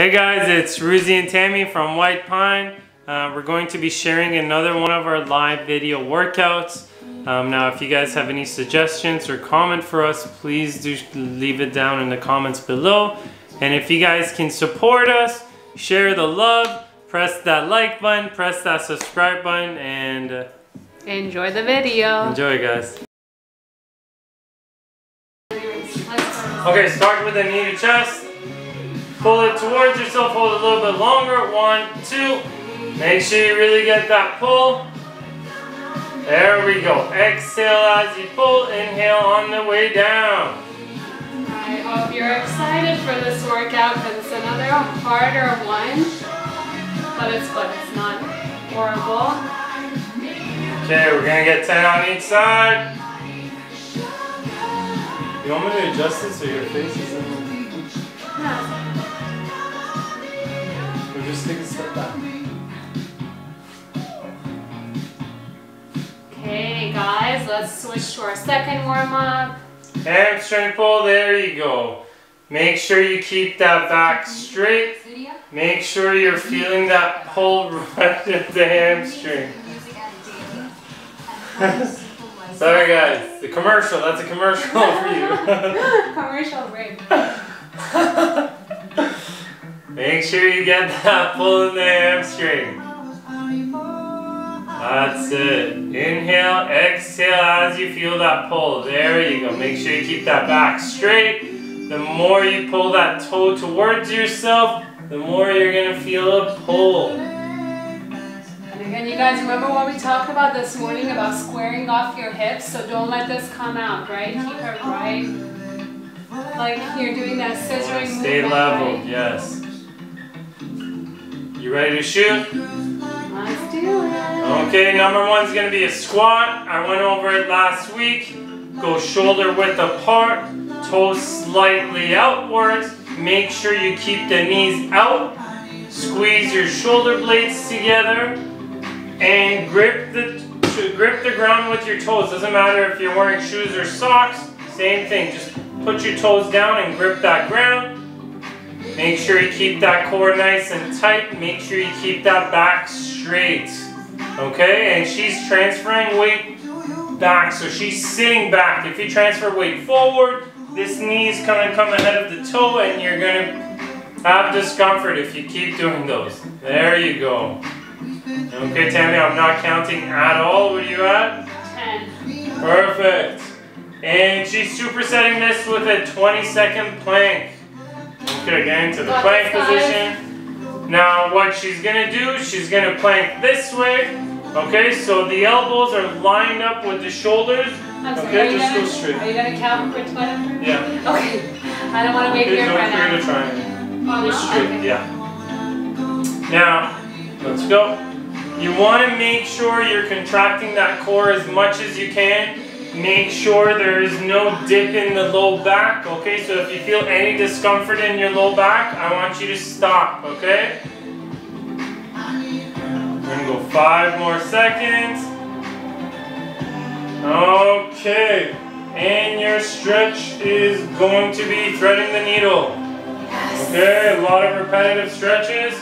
Hey guys, it's Ruzi and Tammy from White Pine. We're going to be sharing another one of our live video workouts. Now if you guys have any suggestions or comment for us, please do leave it down in the comments below. And if you guys can support us, share the love, press that like button, press that subscribe button, and enjoy the video. Enjoy, guys. Okay, start with a knee to chest. Pull it towards yourself, hold it a little bit longer. 1, 2. Make sure you really get that pull. There we go. Exhale as you pull, inhale on the way down. I hope you're excited for this workout because it's another harder one, but it's fun, it's not horrible. Okay, we're gonna get 10 on each side. You want me to adjust this so your face is in the... Yeah. Just take a step back. Okay guys, let's switch to our second warm-up. Hamstring pull, there you go. Make sure you keep that back straight. Make sure you're feeling that pull right at the hamstring. Sorry guys, the commercial, that's a commercial for you. Commercial break. Make sure you get that pull in the hamstring. That's it. Inhale, exhale as you feel that pull. There you go. Make sure you keep that back straight. The more you pull that toe towards yourself, the more you're going to feel a pull. And again, you guys remember what we talked about this morning about squaring off your hips? So don't let this come out, right? Keep it right. Like you're doing that scissoring movement. Stay level, right? Yes. You ready to shoot? Let's do it. Okay, number one is going to be a squat. I went over it last week. Go shoulder width apart, toes slightly outwards. Make sure you keep the knees out. Squeeze your shoulder blades together and grip the ground with your toes. Doesn't matter if you're wearing shoes or socks. Same thing. Just put your toes down and grip that ground. Make sure you keep that core nice and tight. Make sure you keep that back straight. Okay, and she's transferring weight back, so she's sitting back. If you transfer weight forward, this knee is going to come ahead of the toe and you're going to have discomfort if you keep doing those. There you go. Okay, Tammy, I'm not counting at all. What are you at? 10. Perfect. And she's supersetting this with a 20-second plank. Okay, get into the plank position. Now what she's going to do, she's going to plank this way. Okay, so the elbows are lined up with the shoulders. Okay, just go straight. Are you going to count for 20? Yeah. Okay, I don't want to wake you up right now. Go straight, yeah. Now, let's go. You want to make sure you're contracting that core as much as you can. Make sure there is no dip in the low back, okay? So if you feel any discomfort in your low back, I want you to stop, okay? We're gonna go 5 more seconds. Okay, and your stretch is going to be threading the needle. Okay, a lot of repetitive stretches.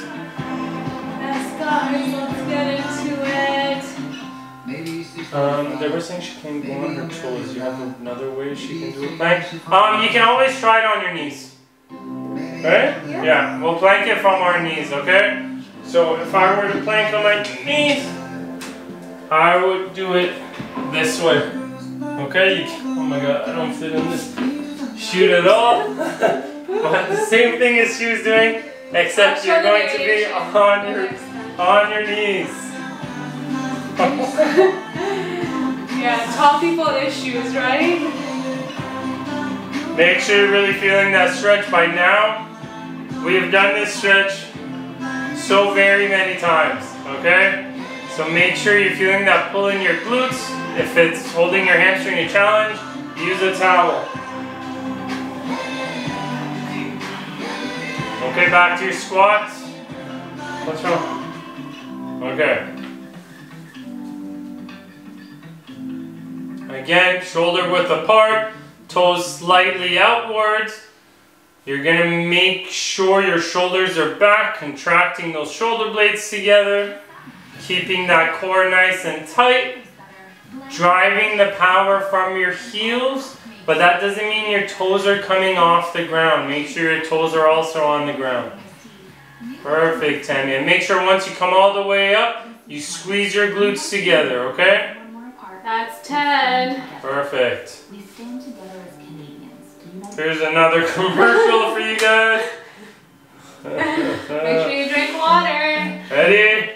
Yes, guys, let's get into it. They were saying she can go on her toes. You have another way she can do it? Plank. You can always try it on your knees. Right? Yeah. We'll plank it from our knees, okay? So if I were to plank on my knees, I would do it this way. Okay? You can, oh my god, I don't fit in this shoot at all. But the same thing as she was doing, except you're going to be on your knees. Yeah, tall people issues, right? Make sure you're really feeling that stretch by now. We have done this stretch so very many times, okay? So make sure you're feeling that pull in your glutes. If it's holding your hamstring a challenge, use a towel. Okay, back to your squats. What's wrong? Okay. Again, shoulder width apart, toes slightly outwards. You're going to make sure your shoulders are back, contracting those shoulder blades together, keeping that core nice and tight, driving the power from your heels, but that doesn't mean your toes are coming off the ground. Make sure your toes are also on the ground. Perfect, Tammy. And make sure once you come all the way up, you squeeze your glutes together, okay? That's 10. Perfect. We stand together as Canadians. Here's another commercial for you guys. Make sure you drink water. Ready?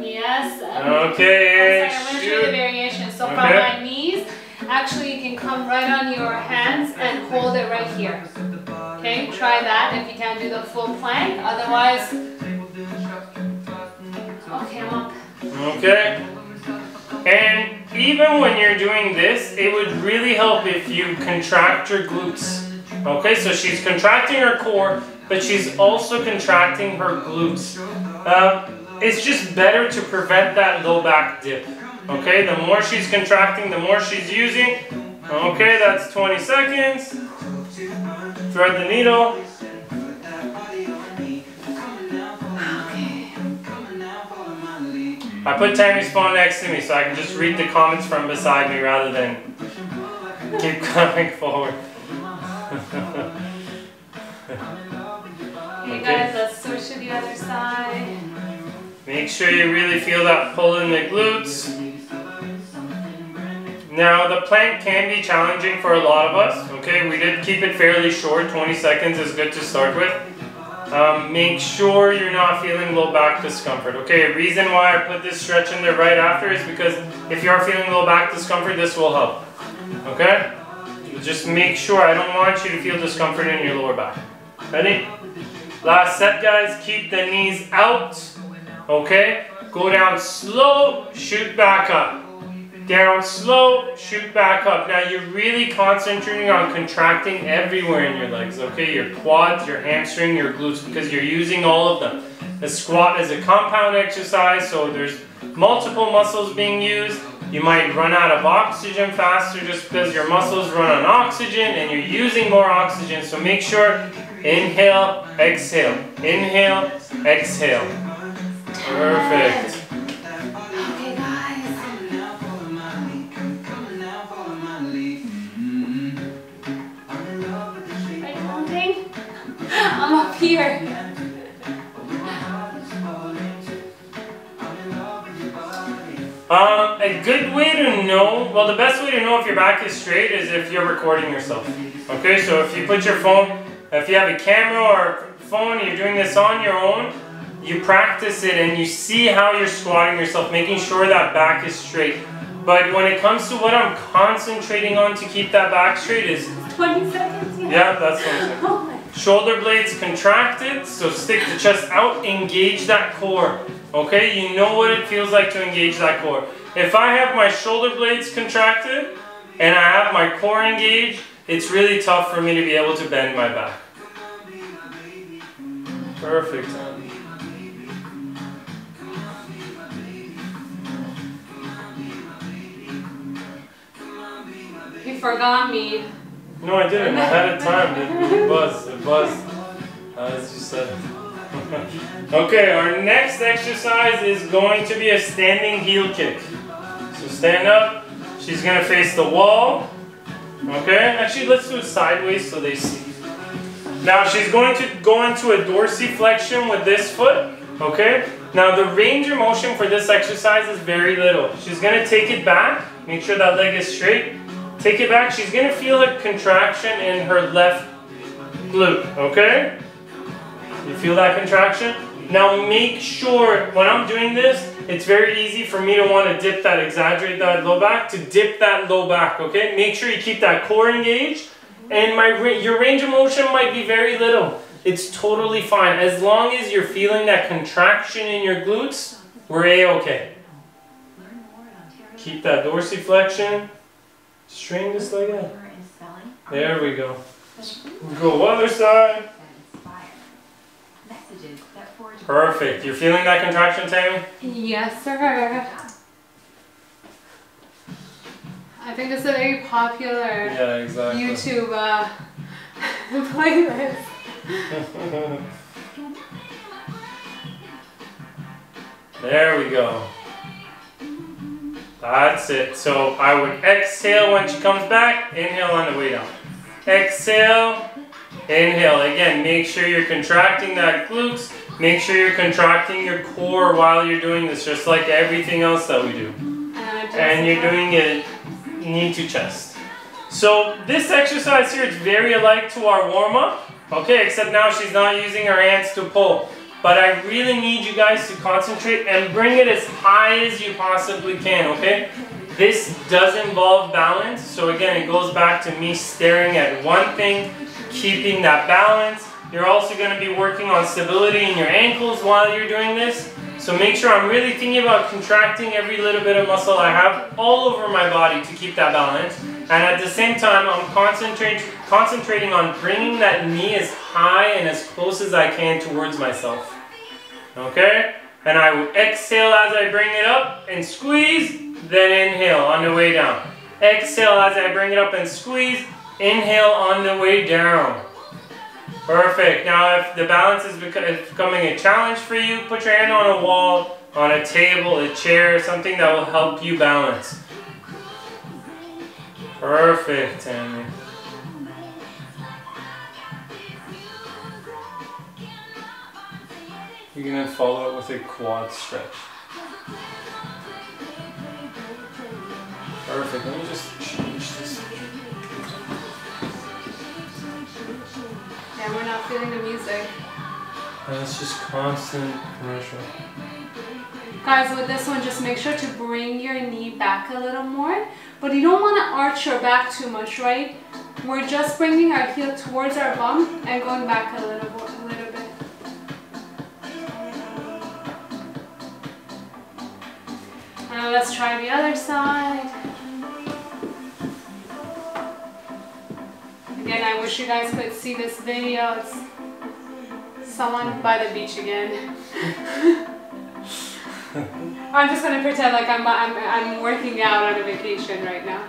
Yes. Okay. I'm going to do the variation. So from my knees, actually you can come right on your hands and hold it right here. Okay, try that if you can't do the full plank. Otherwise, okay, I'm up. Okay. And even when you're doing this, it would really help if you contract your glutes. Okay, so she's contracting her core, but she's also contracting her glutes. It's just better to prevent that low back dip. Okay, the more she's contracting, the more she's using. Okay, that's 20 seconds. Thread the needle. I put Tammy's phone next to me so I can just read the comments from beside me rather than keep coming forward. Okay, guys, let's switch to the other side. Make sure you really feel that pull in the glutes. Now, the plank can be challenging for a lot of us. Okay, we did keep it fairly short. 20 seconds is good to start with. Make sure you're not feeling low back discomfort. Okay, the reason why I put this stretch in there right after is because if you are feeling low back discomfort, this will help. Okay? Just make sure, I don't want you to feel discomfort in your lower back. Ready? Last set, guys. Keep the knees out. Okay? Go down slow, shoot back up. Down slow, shoot back up. Now you're really concentrating on contracting everywhere in your legs, okay? Your quads, your hamstring, your glutes, because you're using all of them. The squat is a compound exercise, so there's multiple muscles being used. You might run out of oxygen faster just because your muscles run on oxygen and you're using more oxygen, so make sure, inhale, exhale, inhale, exhale. Perfect. Here. A good way to know, well, the best way to know if your back is straight is if you're recording yourself. Okay, so if you put your phone, if you have a camera or phone, you're doing this on your own, you practice it and you see how you're squatting yourself, making sure that back is straight. But when it comes to what I'm concentrating on to keep that back straight is 20 seconds. Yeah, that's 20 seconds. Oh. Shoulder blades contracted, so stick the chest out, engage that core. Okay, you know what it feels like to engage that core. If I have my shoulder blades contracted and I have my core engaged, it's really tough for me to be able to bend my back. Perfect. You forgot me. No, I didn't. I had a time. It buzzed. It buzzed. As you said. Okay, our next exercise is going to be a standing heel kick. So stand up. She's going to face the wall. Okay? Actually, let's do it sideways so they see. Now, she's going to go into a dorsiflexion with this foot. Okay? Now, the range of motion for this exercise is very little. She's going to take it back. Make sure that leg is straight. Take it back. She's going to feel a contraction in her left glute, okay? You feel that contraction? Now make sure, when I'm doing this, it's very easy for me to want to dip that, exaggerate that low back, to dip that low back, okay? Make sure you keep that core engaged. And your range of motion might be very little. It's totally fine. As long as you're feeling that contraction in your glutes, we're A-okay. Keep that dorsiflexion. Strain this leg out. There we go. Go other side. Perfect. You're feeling that contraction, Tammy? Yes, sir. I think it's a very popular YouTube and play this. There we go. That's it. So I would exhale when she comes back, inhale on the way down. Exhale, inhale. Again, make sure you're contracting that glutes. Make sure you're contracting your core while you're doing this, just like everything else that we do. And you're doing it knee to chest. So this exercise here is very alike to our warm-up, okay, except now she's not using her hands to pull. But I really need you guys to concentrate and bring it as high as you possibly can, okay? This does involve balance, so again, it goes back to me staring at one thing, keeping that balance. You're also going to be working on stability in your ankles while you're doing this. So make sure I'm really thinking about contracting every little bit of muscle I have all over my body to keep that balance. And at the same time, I'm concentrating on bringing that knee as high and as close as I can towards myself. Okay? And I will exhale as I bring it up and squeeze, then inhale on the way down. Exhale as I bring it up and squeeze, inhale on the way down. Perfect. Now if the balance is becoming a challenge for you, put your hand on a wall, on a table, a chair, something that will help you balance. Perfect, Tammy. You're going to follow it with a quad stretch. Perfect. Let me just change this. And we're not feeling the music. And it's just constant pressure. Guys, with this one, just make sure to bring your knee back a little more. But you don't want to arch your back too much, right? We're just bringing our heel towards our bum and going back a little bit. Now let's try the other side. Again, I wish you guys could see this video. It's someone by the beach again. I'm just gonna pretend like I'm working out on a vacation right now.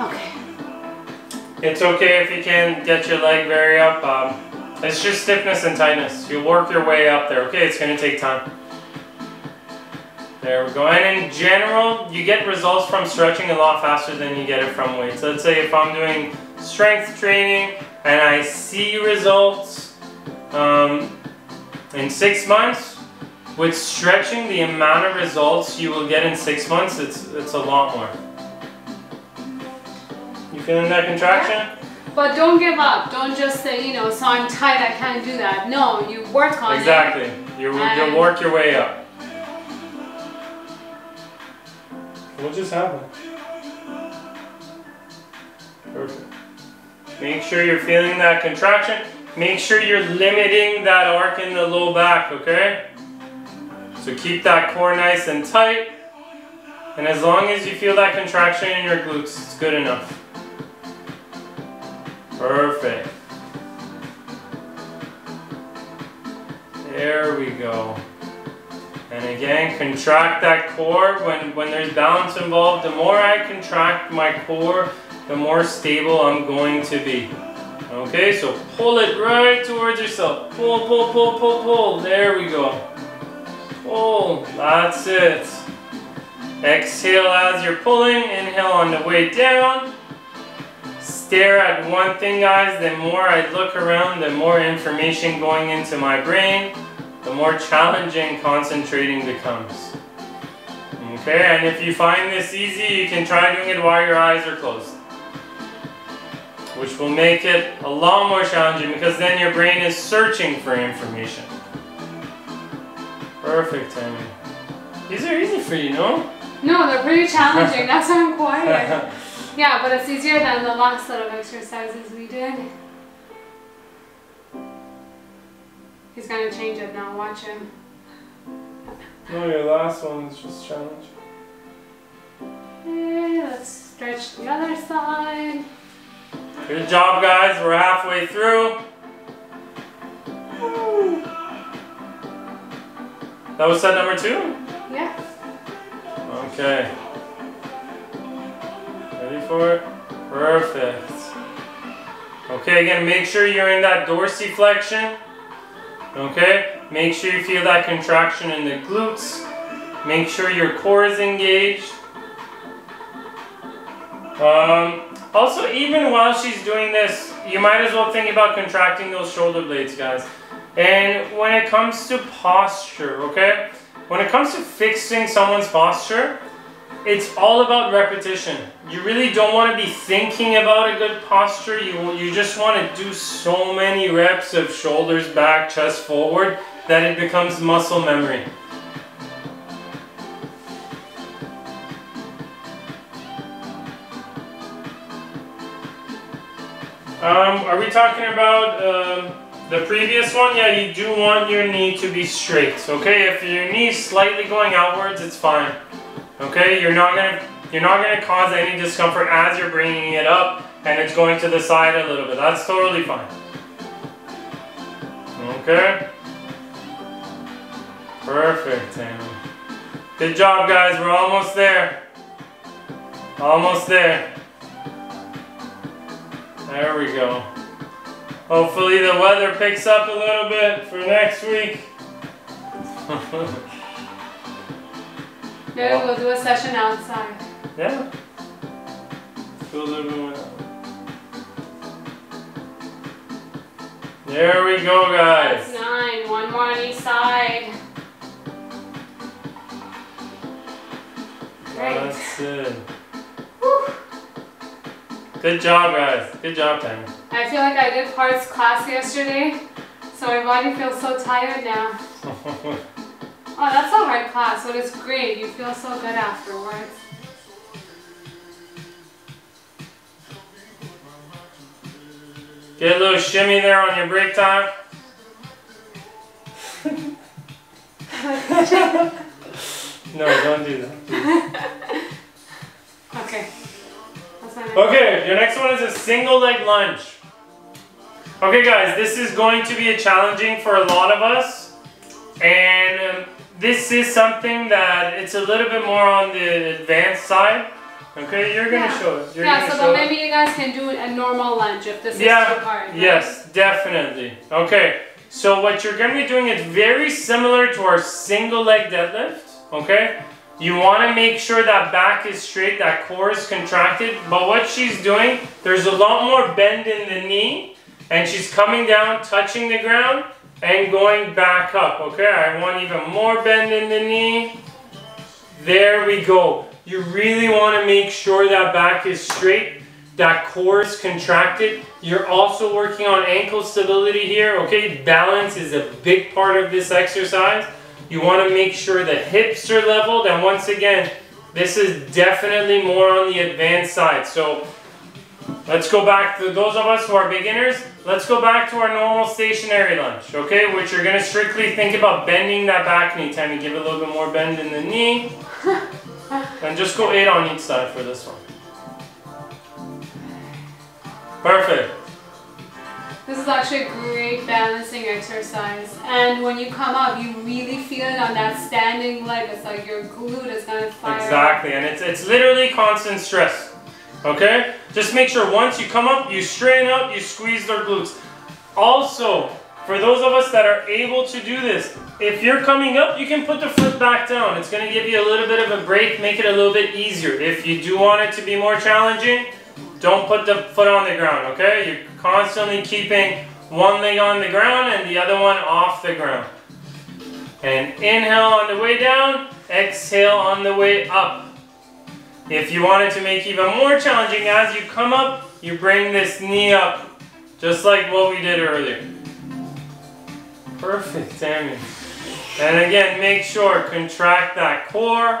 Okay. It's okay if you can't get your leg very up. It's just stiffness and tightness. You'll work your way up there, okay? It's gonna take time. There we go. And in general, you get results from stretching a lot faster than you get it from weights. So let's say if I'm doing strength training and I see results in 6 months, with stretching, the amount of results you will get in 6 months, it's a lot more. You feeling that contraction? But don't give up. Don't just say, you know, so I'm tight, I can't do that. No, you work on it. Exactly. You work your way up. What just happened? Perfect. Make sure you're feeling that contraction. Make sure you're limiting that arc in the low back, okay? So keep that core nice and tight. And as long as you feel that contraction in your glutes, it's good enough. Perfect. There we go. And again, contract that core. When there's balance involved, the more I contract my core, the more stable I'm going to be. Okay, so pull it right towards yourself. Pull, pull, pull, pull, pull. There we go. Pull. That's it. Exhale as you're pulling. Inhale on the way down. Stare at one thing, guys. The more I look around, the more information going into my brain, the more challenging concentrating becomes. Okay, and if you find this easy, you can try doing it while your eyes are closed, which will make it a lot more challenging because then your brain is searching for information. Perfect timing. These are easy for you, no? No, they're pretty challenging. That's why I'm quiet. Yeah, but it's easier than the last set of exercises we did. He's gonna change it now, watch him. No, your last one is just challenging. Okay, let's stretch the other side. Good job, guys, we're halfway through. Woo. That was set number 2? Yeah. Okay. for it. Perfect. Okay, again, make sure you're in that dorsiflexion. Okay, make sure you feel that contraction in the glutes. Make sure your core is engaged. Also, even while she's doing this, you might as well think about contracting those shoulder blades, guys. And when it comes to posture, okay? When it comes to fixing someone's posture, it's all about repetition. You really don't want to be thinking about a good posture. You just want to do so many reps of shoulders back, chest forward, that it becomes muscle memory. Are we talking about the previous one? Yeah, you do want your knee to be straight, okay? If your knee's slightly going outwards, it's fine, okay? You're not gonna cause any discomfort as you're bringing it up and it's going to the side a little bit. That's totally fine, okay? Perfect, Tammy. Good job, guys. We're almost there. Almost there. There we go. Hopefully the weather picks up a little bit for next week. Maybe we'll do a session outside. Yeah. There we go, guys. That's 9. One more on each side. Great. That's it. Good job, guys. Good job, Tammy. I feel like I did parts class yesterday, so my body feels so tired now. Oh, that's a hard class, but it's great. You feel so good afterwards. Get a little shimmy there on your break time. No, don't do that. Okay. Okay, your next one is a single leg lunge. Okay guys, this is going to be a challenging for a lot of us. And this is something that it's a little bit more on the advanced side. Okay, you're going to show it. So maybe you guys can do a normal lunge if this is too hard. Right? Yes, definitely. Okay, so what you're going to be doing is very similar to our single leg deadlift. Okay. You want to make sure that back is straight, that core is contracted. But what she's doing, there's a lot more bend in the knee. And she's coming down, touching the ground, and going back up. Okay, I want even more bend in the knee. There we go. You really want to make sure that back is straight, that core is contracted. You're also working on ankle stability here. Okay, balance is a big part of this exercise. You want to make sure the hips are leveled, and once again, this is definitely more on the advanced side. So let's go back to those of us who are beginners. Let's go back to our normal stationary lunge, okay? Which you're going to strictly think about bending that back knee. Tammy, give it a little bit more bend in the knee. And just go 8 on each side for this one. Perfect. This is actually a great balancing exercise, and when you come up, you really feel it on that standing leg. It's like your glute is going to fire. Exactly, and it's literally constant stress, okay? Just make sure once you come up, you straighten up, you squeeze their glutes. Also, for those of us that are able to do this, if you're coming up, you can put the foot back down. It's going to give you a little bit of a break, make it a little bit easier. If you do want it to be more challenging, don't put the foot on the ground, okay? You're constantly keeping one leg on the ground and the other one off the ground. And inhale on the way down, exhale on the way up. If you want it to make even more challenging, as you come up, you bring this knee up, just like what we did earlier. Perfect, Tammy. And again, make sure, contract that core,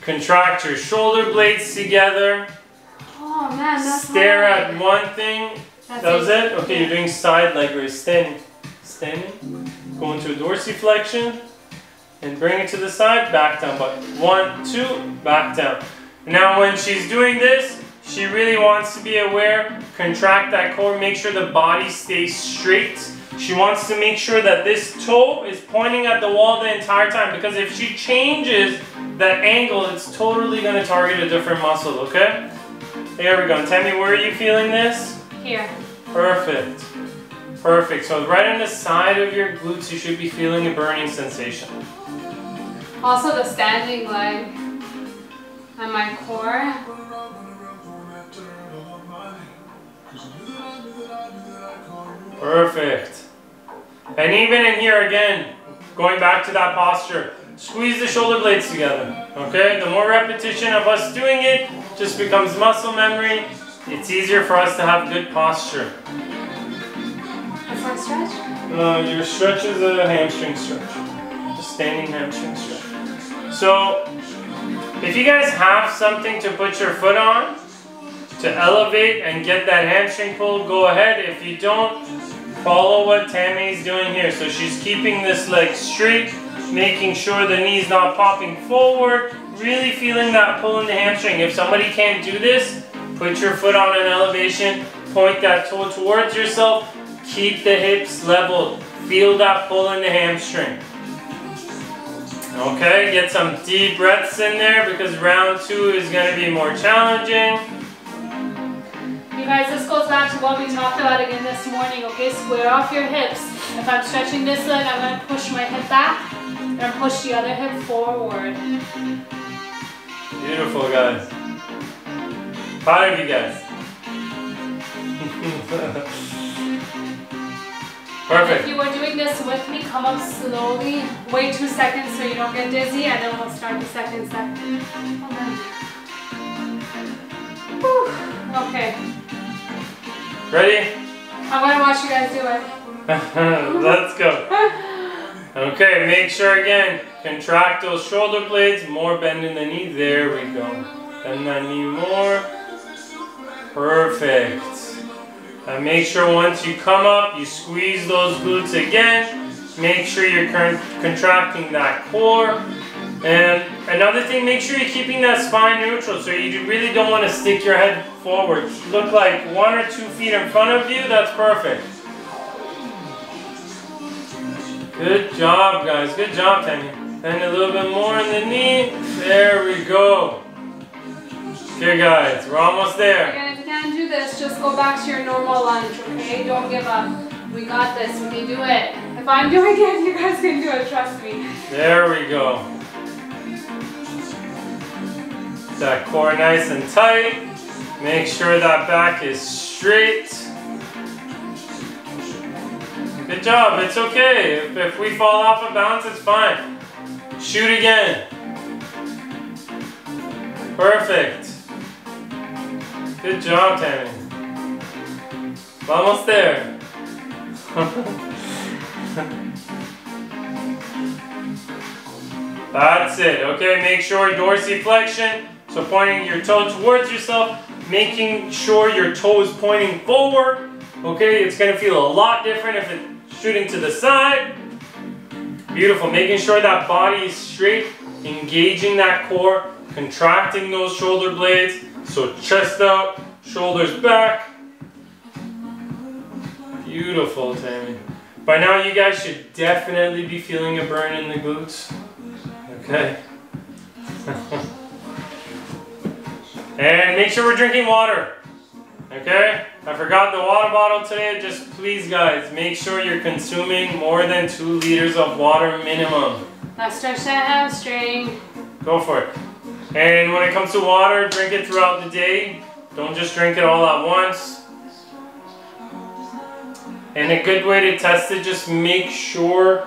contract your shoulder blades together. Oh man, that's stare at one thing. That was it? Okay, you're doing side leg raise. Standing. Go into a dorsiflexion. And bring it to the side. Back down button. 1, 2, back down. Now when she's doing this, she really wants to be aware. Contract that core. Make sure the body stays straight. She wants to make sure that this toe is pointing at the wall the entire time. Because if she changes that angle, it's totally going to target a different muscle, okay? There we go. Tammy, where are you feeling this? Here. Perfect. Perfect. So right on the side of your glutes, you should be feeling a burning sensation. Also the standing leg and my core. Perfect. And even in here again, going back to that posture, squeeze the shoulder blades together. Okay? The more repetition of us doing it, just becomes muscle memory. It's easier for us to have good posture. That's my stretch? No, your stretch is a hamstring stretch. Just standing hamstring stretch. So, if you guys have something to put your foot on, to elevate and get that hamstring pull, go ahead. If you don't, follow what Tammy's doing here. So she's keeping this leg straight, making sure the knee's not popping forward, really feeling that pull in the hamstring. If somebody can't do this, put your foot on an elevation, point that toe towards yourself, keep the hips level, feel that pull in the hamstring. Okay, get some deep breaths in there because round two is going to be more challenging. You guys, this goes back to what we talked about again this morning, okay? Square off your hips. If I'm stretching this leg, I'm going to push my hip back and push the other hip forward. Beautiful, guys. Proud of you guys. Perfect. If you were doing this with me, come up slowly. Wait 2 seconds so you don't get dizzy, and then we'll start the second set. Okay. Ready? I'm going to watch you guys do it. Let's go. Okay, make sure again, contract those shoulder blades, more bend in the knee. There we go. Bend that knee more. Perfect. And make sure once you come up, you squeeze those glutes again. Make sure you're contracting that core. And another thing, make sure you're keeping that spine neutral. So you really don't want to stick your head forward. Look like 1 or 2 feet in front of you. That's perfect. Good job, guys. Good job, Tammy. And a little bit more in the knee. There we go. Okay, guys. We're almost there. Again, if you can't do this, just go back to your normal lunge, okay? Don't give up. We got this. We can do it. If I'm doing it, you guys can do it. Trust me. There we go. That core nice and tight. Make sure that back is straight. Good job. It's okay. If we fall off a bounce, it's fine. Shoot again. Perfect. Good job, Tammy. Almost there. That's it. Okay, make sure dorsiflexion. So pointing your toe towards yourself, making sure your toe is pointing forward. Okay, it's going to feel a lot different if it's shooting to the side. Beautiful, making sure that body is straight, engaging that core, contracting those shoulder blades. So chest out, shoulders back. Beautiful, Tammy. By now you guys should definitely be feeling a burn in the glutes. Okay. And make sure we're drinking water, okay? I forgot the water bottle today. Just please, guys, make sure you're consuming more than 2 liters of water minimum. Now stretch that hamstring. Go for it. And when it comes to water, drink it throughout the day. Don't just drink it all at once. And a good way to test it, just make sure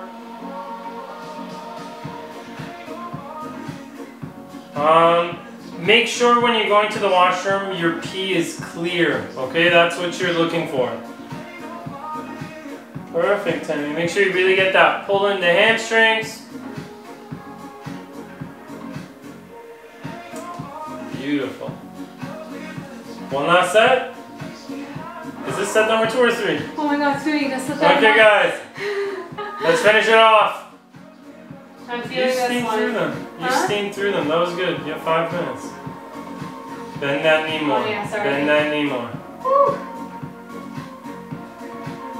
make sure when you're going to the washroom, your pee is clear, okay? That's what you're looking for. Perfect, Tammy. Make sure you really get that pull in the hamstrings. Beautiful. One last set. Is this set number 2 or 3? Oh my God, 3. That's the third. Okay, guys. Let's finish it off. I'm feeling this one. Through them. You steamed through them. That was good. You have 5 minutes. Bend that knee more. Oh, yeah, sorry. Bend that knee more. Woo.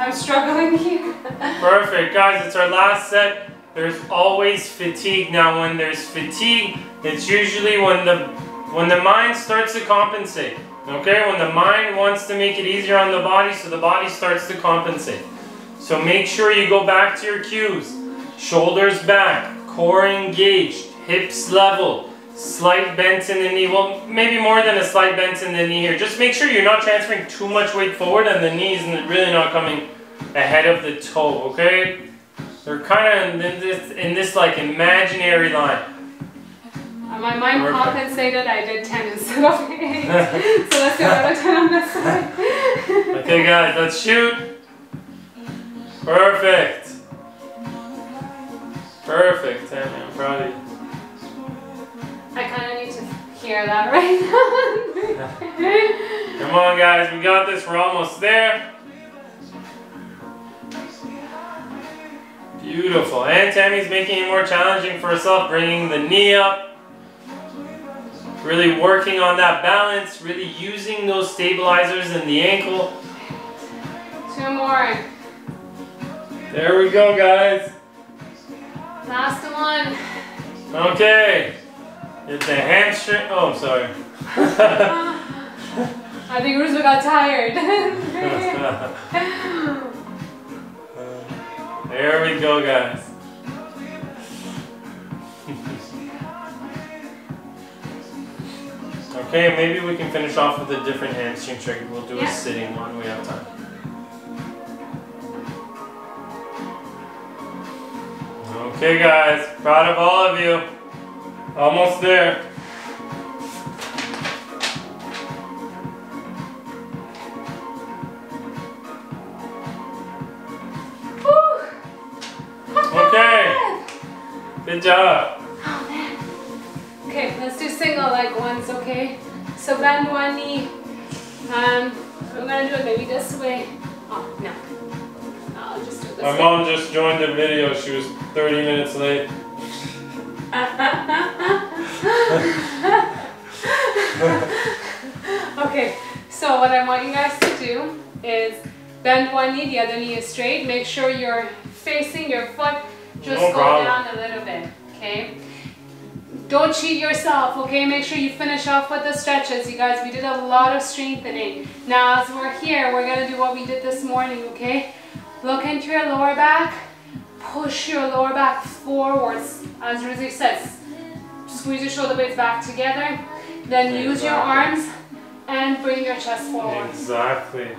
I'm struggling here. Perfect. Guys, it's our last set. There's always fatigue. Now, when there's fatigue, it's usually when the mind starts to compensate. Okay, when the mind wants to make it easier on the body, so the body starts to compensate. So make sure you go back to your cues. Shoulders back, core engaged, hips level, slight bent in the knee. Well, maybe more than a slight bent in the knee here. Just make sure you're not transferring too much weight forward and the knee is really not coming ahead of the toe, okay? They're kind of in this like imaginary line. My mind compensated, I did 10 instead of 8. So let's do another 10 on this side. Okay guys, let's shoot. Perfect. Perfect, Tammy, I'm proud of you. I kind of need to hear that right now. Come on guys, we got this, we're almost there. Beautiful, and Tammy's making it more challenging for herself, bringing the knee up. Really working on that balance, really using those stabilizers in the ankle. 2 more. There we go, guys. Last one. Okay. It's a hamstring. Oh, sorry. I think Ruzi got tired. There we go, guys. Okay, maybe we can finish off with a different hamstring trick. We'll do a sitting one. We have time. Okay, guys. Proud of all of you. Almost there. Okay. Good job. Okay, let's do single leg ones, okay? So bend one knee. We're gonna do it maybe this way. Oh, no. I'll just do it this way. My mom just joined the video. She was 30 minutes late. Okay, so what I want you guys to do is bend one knee, the other knee is straight. Make sure you're facing your foot. Just go down a little bit, okay? Don't cheat yourself, okay? Make sure you finish off with the stretches, you guys. We did a lot of strengthening. Now, as we're here, we're gonna do what we did this morning, okay? Look into your lower back. Push your lower back forwards. As Ruzi says, squeeze your shoulder blades back together. Then use your arms and bring your chest forward. Exactly.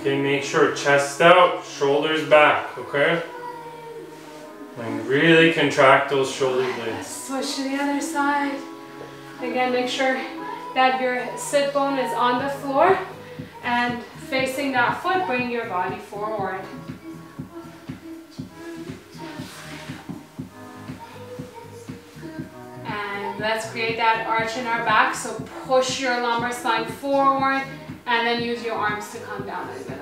Okay, make sure chest out, shoulders back, okay? And really contract those shoulder blades. Switch to the other side. Again, make sure that your sit bone is on the floor and facing that foot, bring your body forward. And let's create that arch in our back. So push your lumbar spine forward and then use your arms to come down a little bit.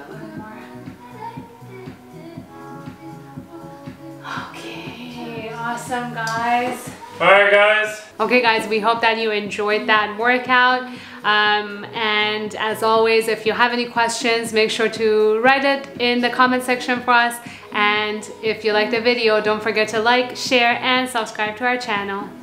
Okay, awesome guys. Alright guys. Okay guys, we hope that you enjoyed that workout. And as always, if you have any questions, make sure to write it in the comment section for us. And if you liked the video, don't forget to like, share, and subscribe to our channel.